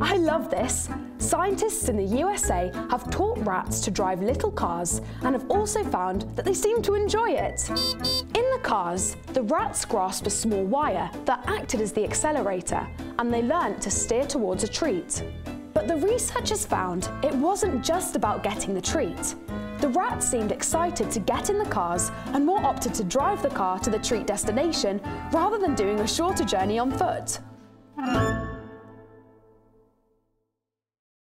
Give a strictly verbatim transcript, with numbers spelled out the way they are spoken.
I love this. Scientists in the U S A have taught rats to drive little cars and have also found that they seem to enjoy it. In the cars, the rats grasped a small wire that acted as the accelerator, and they learnt to steer towards a treat. But the researchers found it wasn't just about getting the treat. The rats seemed excited to get in the cars and more opted to drive the car to the treat destination rather than doing a shorter journey on foot.